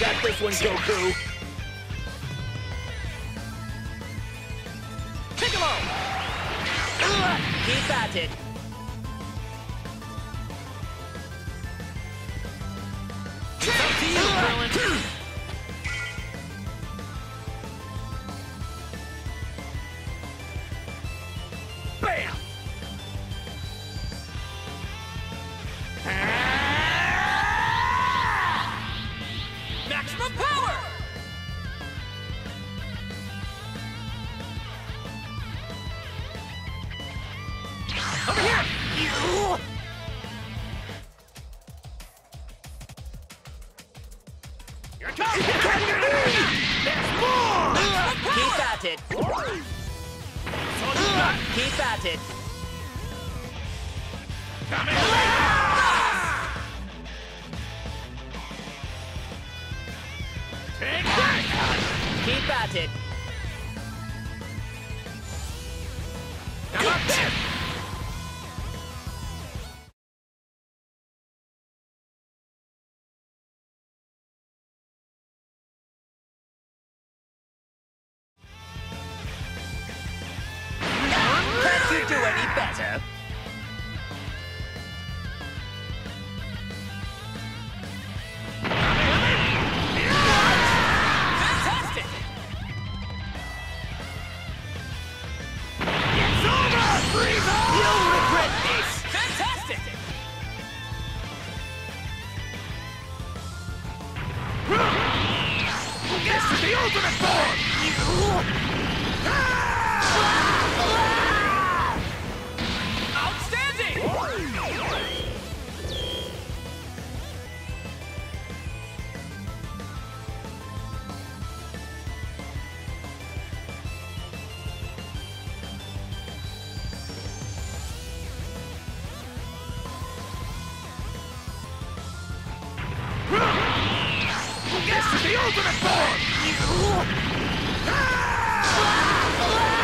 got this one, Goku. Take him on! Keep at it. It's up to you, Krillin. The ultimate form!